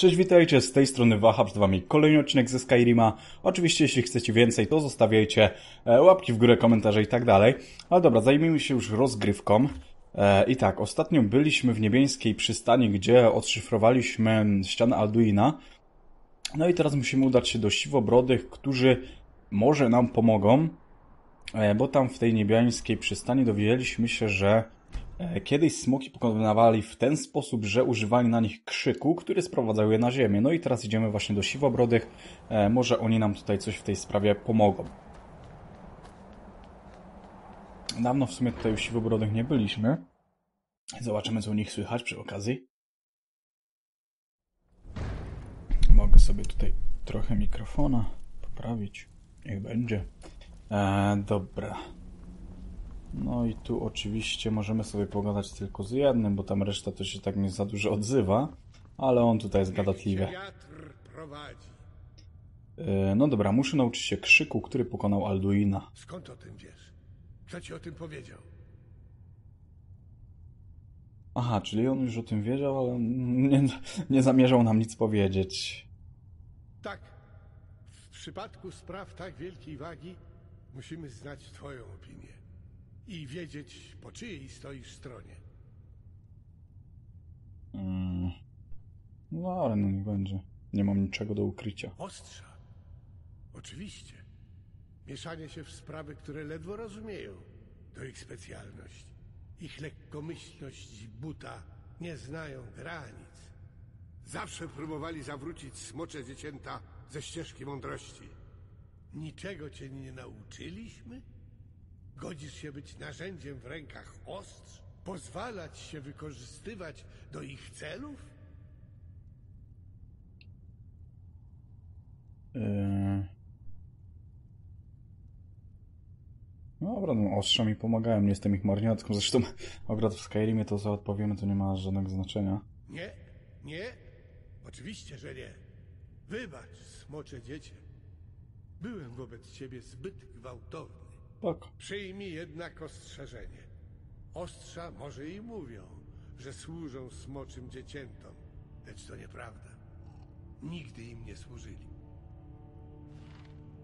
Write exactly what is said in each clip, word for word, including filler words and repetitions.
Cześć, witajcie, z tej strony Wahab, z wami kolejny odcinek ze Skyrima. Oczywiście, jeśli chcecie więcej, to zostawiajcie łapki w górę, komentarze i tak dalej. Ale dobra, zajmijmy się już rozgrywką. I tak, ostatnio byliśmy w niebieskiej przystani, gdzie odszyfrowaliśmy ścianę Alduina. No i teraz musimy udać się do Siwobrodych, którzy może nam pomogą. Bo tam w tej niebiańskiej przystani dowiedzieliśmy się, że kiedyś smoki pokonywali w ten sposób, że używali na nich krzyku, który sprowadzał je na ziemię. No i teraz idziemy właśnie do Siwobrodych. Może oni nam tutaj coś w tej sprawie pomogą. Dawno w sumie tutaj u Siwobrodych nie byliśmy. Zobaczymy, co u nich słychać przy okazji. Mogę sobie tutaj trochę mikrofona poprawić. Niech będzie. Eee, dobra. No i tu oczywiście możemy sobie pogadać tylko z jednym, bo tam reszta to się tak nie za dużo odzywa. Ale on tutaj jest gadatliwy. Eee, no dobra, muszę nauczyć się krzyku, który pokonał Alduina. Skąd o tym wiesz? Kto ci o tym powiedział? Aha, czyli on już o tym wiedział, ale nie, nie zamierzał nam nic powiedzieć. Tak. W przypadku spraw tak wielkiej wagi musimy znać twoją opinię. I wiedzieć, po czyjej stoisz stronie. Hmm. No ale no nie będzie. Nie mam niczego do ukrycia. Ostrza. Oczywiście. Mieszanie się w sprawy, które ledwo rozumieją. To ich specjalność. Ich lekkomyślność buta nie znają granic. Zawsze próbowali zawrócić smocze dziecięta ze ścieżki mądrości. Niczego cię nie nauczyliśmy? Godzisz się być narzędziem w rękach ostrz? Pozwalać się wykorzystywać do ich celów? Yy... No dobra, no ostrza mi pomagają, nie jestem ich marniatką. Zresztą akurat w Skyrimie to, co odpowiemy, to nie ma żadnego znaczenia. Nie, nie, oczywiście, że nie. Wybacz, smocze dziecię. Byłem wobec ciebie zbyt gwałtowny. Tak. Przyjmij jednak ostrzeżenie. Ostrza może i mówią, że służą smoczym dzieciętom, lecz to nieprawda. Nigdy im nie służyli.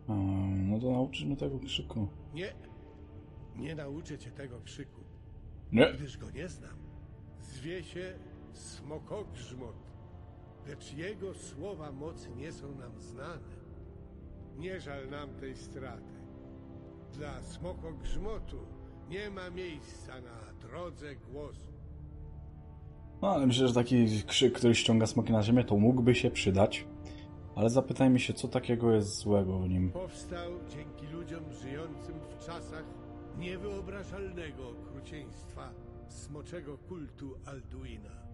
Hmm, no to nauczysz mnie tego krzyku. Nie, nie nauczę cię tego krzyku, nie. Gdyż go nie znam. Zwie się Smokogrzmot, lecz jego słowa mocy nie są nam znane. Nie żal nam tej straty. Dla Smokogrzmotu nie ma miejsca na drodze głosu. No, ale myślę, że taki krzyk, który ściąga smoki na ziemię, to mógłby się przydać. Ale zapytajmy się, co takiego jest złego w nim. Powstał dzięki ludziom żyjącym w czasach niewyobrażalnego okrucieństwa smoczego kultu Alduina.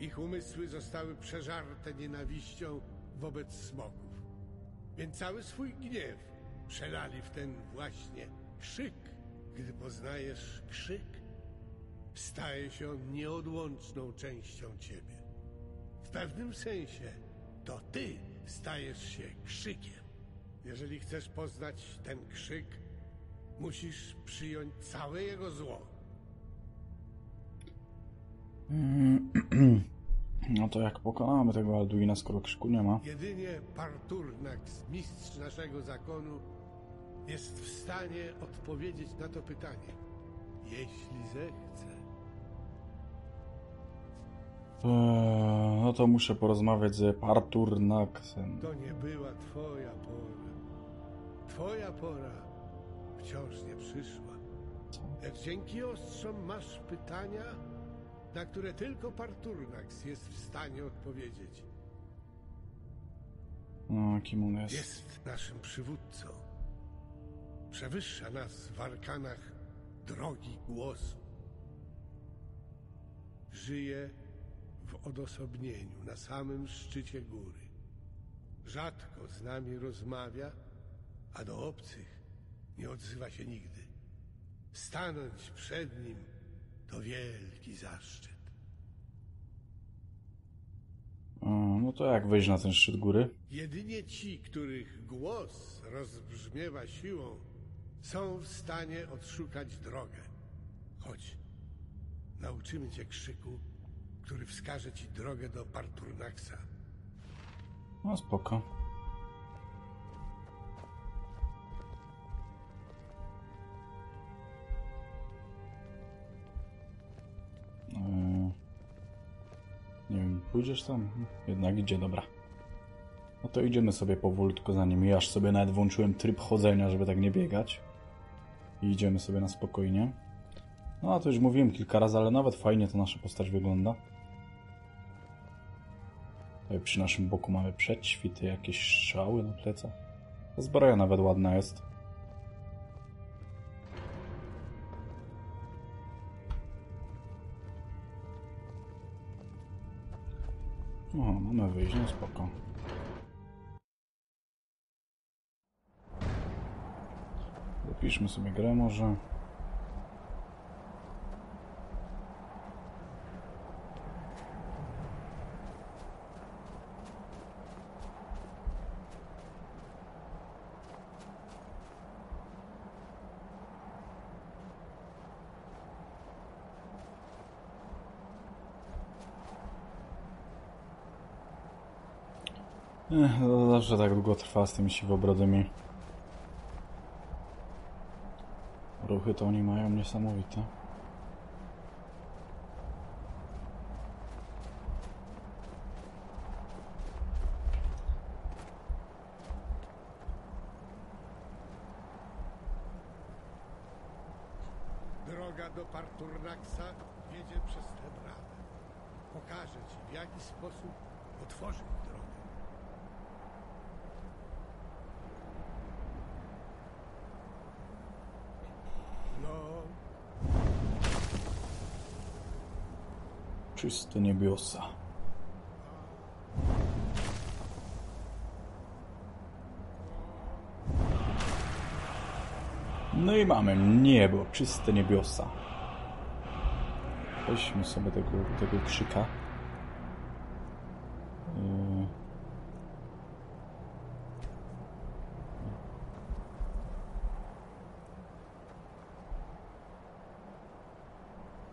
Ich umysły zostały przeżarte nienawiścią wobec smoków. Więc cały swój gniew przelali w ten właśnie krzyk. Gdy poznajesz krzyk, staje się on nieodłączną częścią ciebie. W pewnym sensie to ty stajesz się krzykiem. Jeżeli chcesz poznać ten krzyk, musisz przyjąć całe jego zło. No to jak pokonamy tego Alduina, skoro krzyku nie ma? Jedynie Paarthurnax, mistrz naszego zakonu, jest w stanie odpowiedzieć na to pytanie, jeśli zechce. Eee, no to muszę porozmawiać z Paarthurnaxem. To nie była twoja pora. Twoja pora wciąż nie przyszła. Lecz dzięki ostrzom masz pytania, na które tylko Paarthurnax jest w stanie odpowiedzieć. No, kim on jest? Jest naszym przywódcą. Przewyższa nas w arkanach drogi głosu. Żyje w odosobnieniu na samym szczycie góry. Rzadko z nami rozmawia, a do obcych nie odzywa się nigdy. Stanąć przed nim to wielki zaszczyt. No to jak wejść na ten szczyt góry? Jedynie ci, których głos rozbrzmiewa siłą, są w stanie odszukać drogę. Chodź, nauczymy cię krzyku, który wskaże ci drogę do Paarthurnaxa. No spoko. Eee, nie wiem, pójdziesz tam? Jednak idzie, dobra. No to idziemy sobie powolutku za nim. Ja aż sobie nawet włączyłem tryb chodzenia, żeby tak nie biegać. I idziemy sobie na spokojnie. No a to już mówiłem kilka razy, ale nawet fajnie to nasza postać wygląda. Tutaj przy naszym boku mamy przećwity, jakieś strzały na plecach. Ta zbroja nawet ładna jest. O, mamy wyjść, no spoko. Zapiszmy sobie grę może. Ech, to zawsze tak długo trwa z tymi siwobrodymi. Ruchy to oni mają niesamowite. Droga do Paarthurnaxa jedzie przez tę bramę. Pokażę ci, w jaki sposób otworzył drogę. Czyste niebiosa. No i mamy niebo, czyste niebiosa. Weźmy sobie tego, tego krzyka.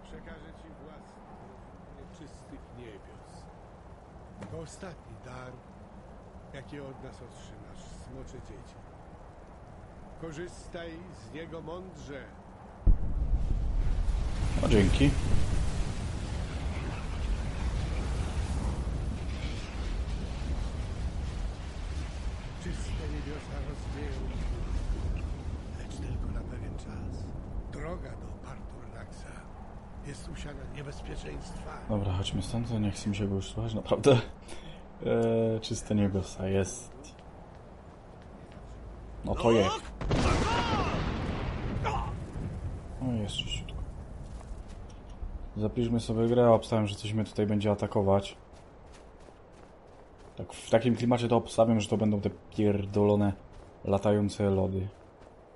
Przekażę ci własnych czystych niebios. To ostatni dar, jaki od nas otrzymasz, smocze dzieci. Korzystaj z niego mądrze. O, dzięki. Czyste niebiosa rozwieją, lecz tylko na pewien czas. Droga do Paarthurnaxa jest usiana niebezpieczeństwa. Dobra, chodźmy stąd, nie chcę mi się go już słuchać, naprawdę. Eee, czyste niebiosa jest. No to jest. O, jeszcze szybko. Zapiszmy sobie grę, obstawiam, że coś mnie tutaj będzie atakować. Tak, w takim klimacie to obstawiam, że to będą te pierdolone latające lody.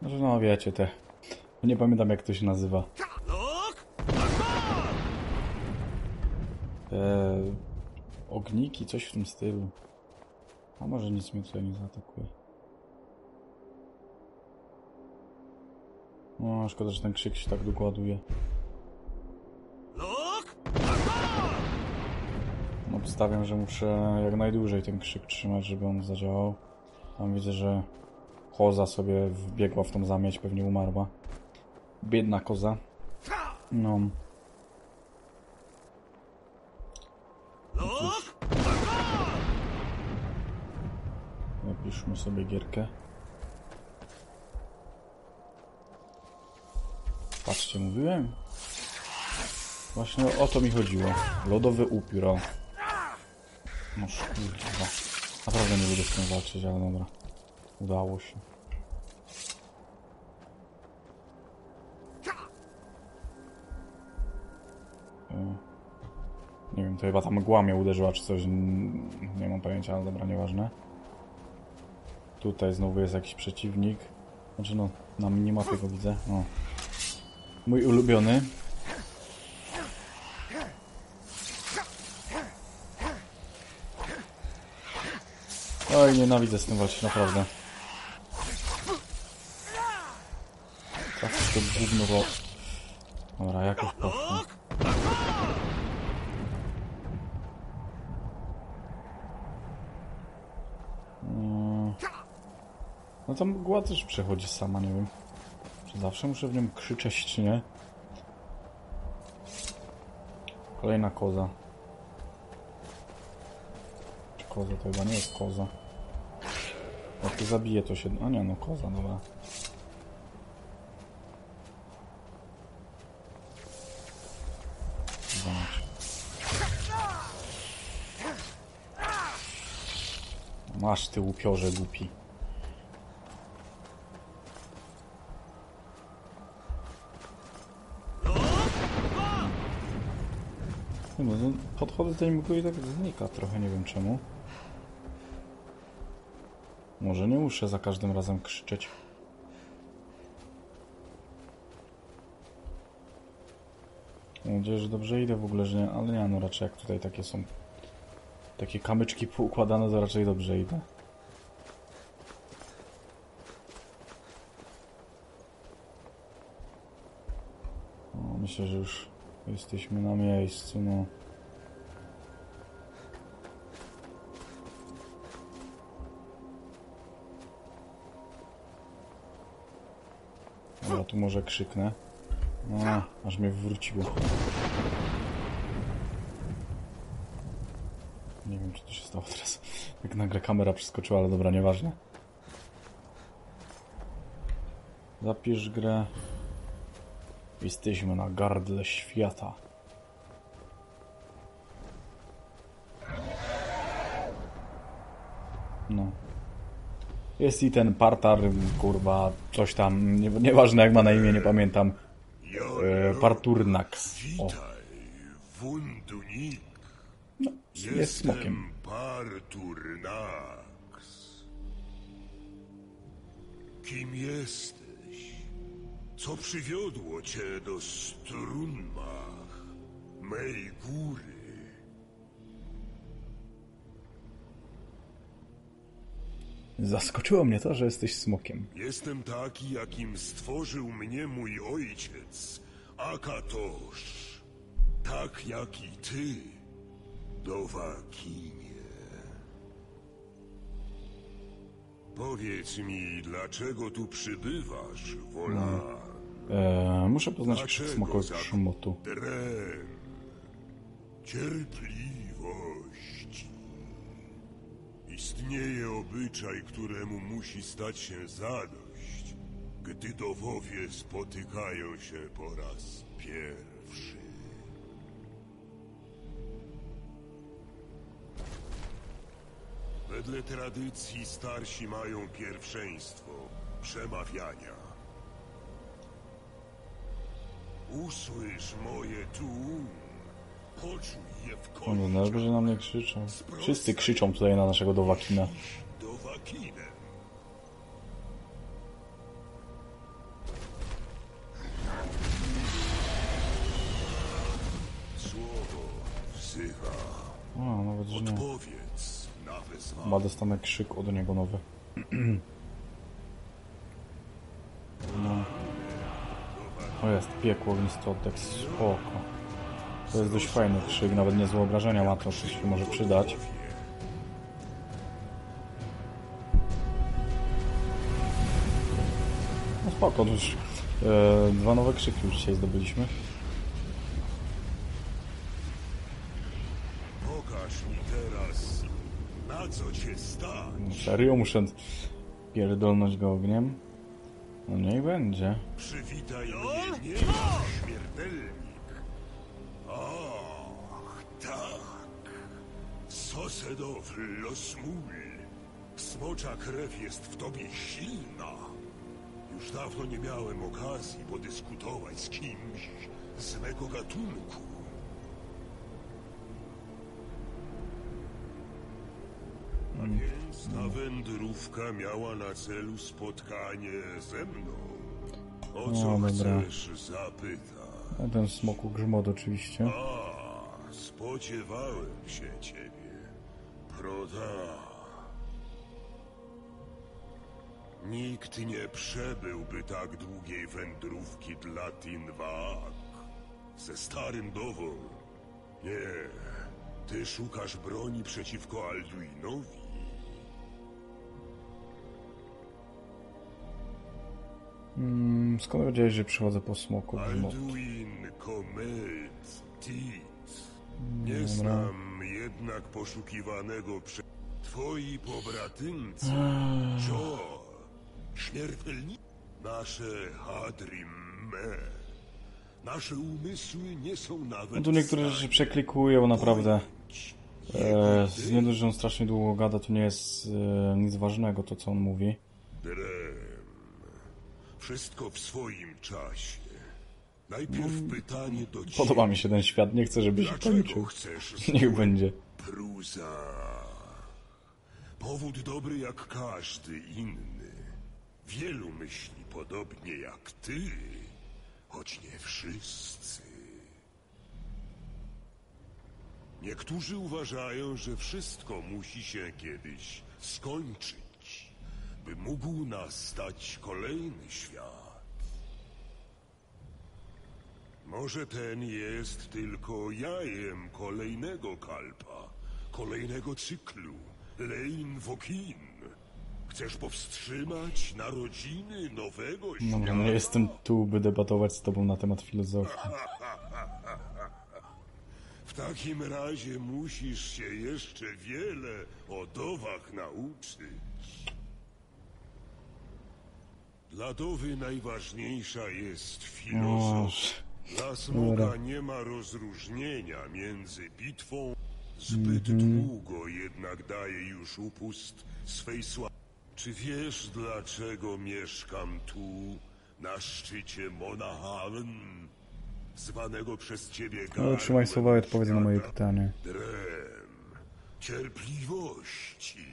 Znaczy, no wiecie, te... Nie pamiętam, jak to się nazywa. Te ogniki, coś w tym stylu. A może nic mnie tutaj nie zaatakuje. No, szkoda, że ten krzyk się tak długo ładuje. No, obstawiam, że muszę jak najdłużej ten krzyk trzymać, żeby on zadziałał. Tam widzę, że koza sobie wbiegła w tą zamieć, pewnie umarła. Biedna koza. No. Napiszmy sobie gierkę. Patrzcie, mówiłem? Właśnie o to mi chodziło. Lodowy upiór. No kurwa. Naprawdę nie będę z tym walczyć, ale dobra. Udało się. Nie wiem, to chyba ta mgła mnie uderzyła czy coś. Nie mam pojęcia, ale dobra, nieważne. Tutaj znowu jest jakiś przeciwnik. Znaczy no, na minimapie go widzę. O. Mój ulubiony. Oj, nienawidzę z tym walczyć, naprawdę. Trafię to gówno, bo... Dobra, jakoś pachnę. No ta mgła też przechodzi sama, nie wiem. Czy zawsze muszę w nią krzyczeć, czy nie? Kolejna koza. Czy koza? To chyba nie jest koza. Jak to zabije, to się... A nie, no koza, dobra. Masz ty łupiorze głupi. No, podchodzę do tej mgły i tak znika trochę, nie wiem czemu. Może nie muszę za każdym razem krzyczeć. Mam nadzieję, że dobrze idę w ogóle, że nie, ale nie, no raczej jak tutaj takie są... Takie kamyczki poukładane, to raczej dobrze idę. O, myślę, że już jesteśmy na miejscu, no. Dobra, tu może krzyknę. No, aż mnie wróciło. Nie wiem, czy to się stało teraz. Jak nagle kamera przeskoczyła, ale dobra, nieważne. Zapisz grę. Jesteśmy na gardle świata. No. Jest i ten Partar, kurwa, coś tam, nie, nieważne jak ma na imię, nie pamiętam. E, Paarthurnax. O. No, jest smokiem. Kim jesteś? Co przywiodło cię do Strunmah, mej góry? Zaskoczyło mnie to, że jesteś smokiem. Jestem taki, jakim stworzył mnie mój ojciec, Akatosz. Tak jak i ty. Do wakinie. Powiedz mi, dlaczego tu przybywasz, Volan? Eee, muszę poznać Smokogrzmotu. Drem. Cierpliwości. Istnieje obyczaj, któremu musi stać się zadość, gdy dowowie spotykają się po raz pierwszy. Wedle tradycji starsi mają pierwszeństwo przemawiania. Usłysz moje tłum, poczuj je w końcu. No, żeby na mnie krzyczą. Wszyscy krzyczą tutaj na naszego dowakina. Dowakinem. Słowo wzywa. O, nawet że nie. Odpowiedz. Chyba dostanę krzyk od niego nowy. No. O jest, piekło, ognisty oddech, spoko. To jest dość fajny krzyk, nawet niezłe obrażenia ma, to się może przydać. No spoko, już e, dwa nowe krzyki już dzisiaj zdobyliśmy. Co cię stać? No serio, muszę pierdolnąć go ogniem? No niech będzie. Przywitaj mnie, nie śmiertelnik. Ach, tak. Sosedow losmul. Smocza krew jest w tobie silna. Już dawno nie miałem okazji podyskutować z kimś z mego gatunku. A więc ta wędrówka miała na celu spotkanie ze mną. O co no, chcesz zapytać? A ten Smokogrzmot oczywiście. A, spodziewałem się ciebie, Proda. Nikt nie przebyłby tak długiej wędrówki dla Tinwak. Ze starym dową. Nie, ty szukasz broni przeciwko Alduinowi. Hmm, skąd wiedziałeś, że przychodzę po Smokogrzmot? Alduin, komet, tit. Nie Dobra. znam jednak poszukiwanego przez twoi pobratymcy. Jo, śmiertelni. Nasze hadrimme. Nasze umysły nie są nawet... No tu niektóre rzeczy przeklikują, naprawdę. E, z nie dość, że on strasznie długo gada, to nie jest e, nic ważnego, to co on mówi. Drem. Wszystko w swoim czasie. Najpierw no, pytanie do ciebie. Podoba mi się ten świat, nie chcę, żeby się kończył. Niech będzie. Prusa. Powód dobry jak każdy inny. Wielu myśli podobnie jak ty, choć nie wszyscy. Niektórzy uważają, że wszystko musi się kiedyś skończyć, by mógł nastać kolejny świat. Może ten jest tylko jajem kolejnego kalpa, kolejnego cyklu, lein wokin. Chcesz powstrzymać narodziny nowego świata? No, nie jestem tu, by debatować z tobą na temat filozofii. W takim razie musisz się jeszcze wiele o dowach nauczyć. Dla dowy najważniejsza jest filozofia. Dla smoka nie ma rozróżnienia między bitwą. Zbyt mm-hmm. długo jednak daje już upust swej sławy. Czy wiesz, dlaczego mieszkam tu, na szczycie Monahaven, zwanego przez ciebie gardłem? Otrzymaj słowa i odpowiedź na moje pytanie. Drem, cierpliwości,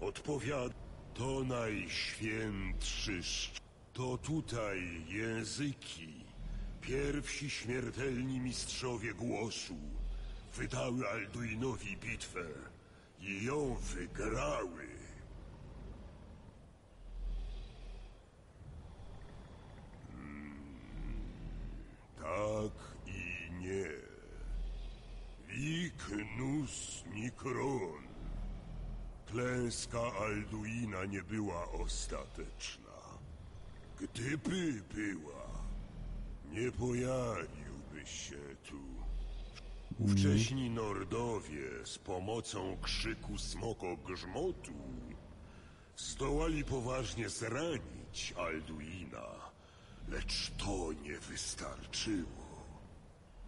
odpowiada, to najświętszy szczyt. To tutaj języki, pierwsi śmiertelni mistrzowie głosu, wydały Alduinowi bitwę i ją wygrały. Tak i nie. Viknus Nikron. Klęska Alduina nie była ostateczna. Gdyby była, nie pojawiłby się tu. Wcześniej Nordowie z pomocą krzyku Smokogrzmotu zdołali poważnie zranić Alduina. Lecz to nie wystarczyło.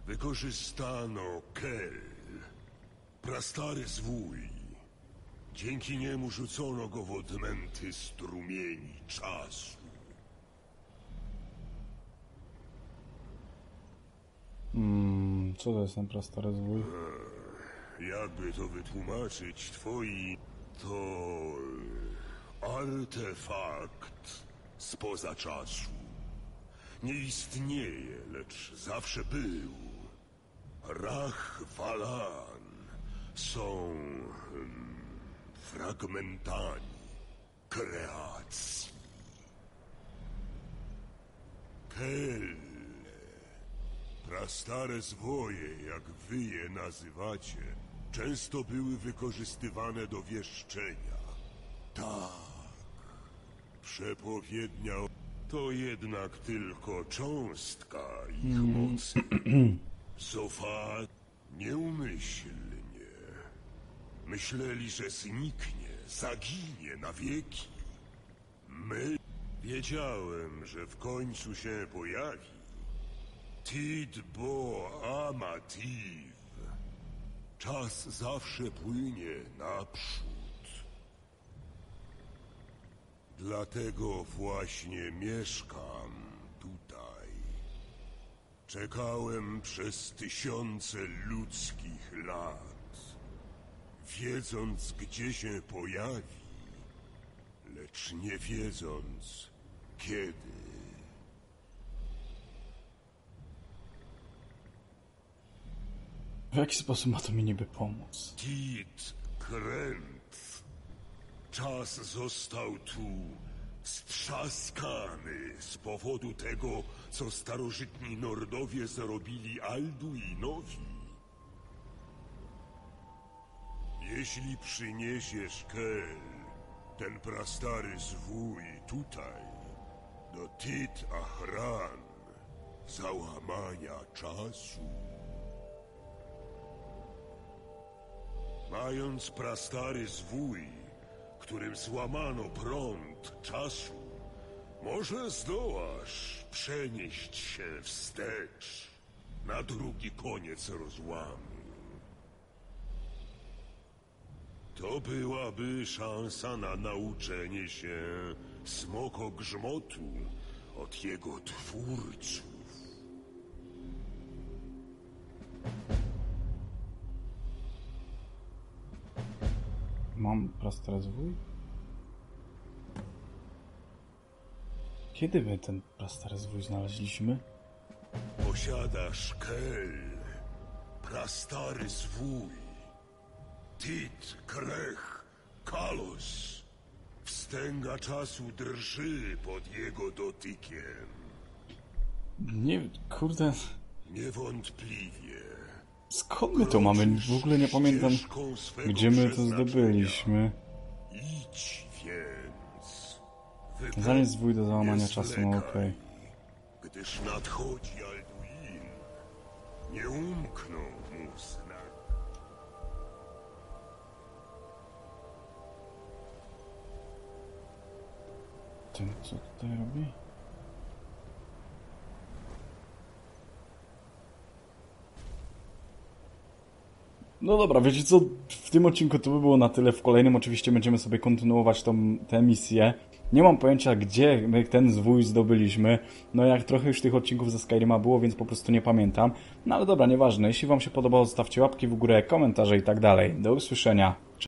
Wykorzystano Kel, prastary zwój. Dzięki niemu rzucono go w odmęty strumieni czasu. Hmm, co to jest ten prastary zwój? Jakby to wytłumaczyć, twoi... to... artefakt spoza czasu. Nie istnieje, lecz zawsze był. Rach Valan są hmm, fragmentami kreacji. Kel, prastare zwoje, jak wy je nazywacie, często były wykorzystywane do wieszczenia. Tak, przepowiednia... To jednak tylko cząstka ich mocy. Sofa nieumyślnie. Myśleli, że zniknie, zaginie na wieki. My wiedziałem, że w końcu się pojawi. Tiid Bo Amativ. Czas zawsze płynie naprzód. Dlatego właśnie mieszkam tutaj. Czekałem przez tysiące ludzkich lat, wiedząc, gdzie się pojawi, lecz nie wiedząc, kiedy. W jaki sposób ma to mi niby pomóc? Tit kręt. Czas został tu strzaskany z powodu tego, co starożytni Nordowie zrobili Alduinowi. Jeśli przyniesiesz Kel, ten prastary zwój tutaj, do Tit-Ahran, załamania czasu. Mając prastary zwój, którym złamano prąd czasu, może zdołasz przenieść się wstecz na drugi koniec rozłamu. To byłaby szansa na nauczenie się Smokogrzmotu od jego twórców. Mam prosty rozwój? Kiedy my ten prosty rozwój znaleźliśmy? Posiadasz Kel, prastary zwój. Tit, krech, kalos. Wstęga czasu drży pod jego dotykiem. Nie, kurde... Niewątpliwie. Skąd my to mamy? W ogóle nie pamiętam, gdzie my to zdobyliśmy. Idź więc. Zanim zwój do załamania czasu, no okej. Gdyż nadchodzi Alduin, nie umknął mu znak. Ten, co tutaj robi? No dobra, wiecie co? W tym odcinku to by było na tyle. W kolejnym oczywiście będziemy sobie kontynuować tą, tę misję. Nie mam pojęcia, gdzie my ten zwój zdobyliśmy. No jak trochę już tych odcinków ze Skyrima było, więc po prostu nie pamiętam. No ale dobra, nieważne. Jeśli wam się podobało, zostawcie łapki w górę, komentarze i tak dalej. Do usłyszenia.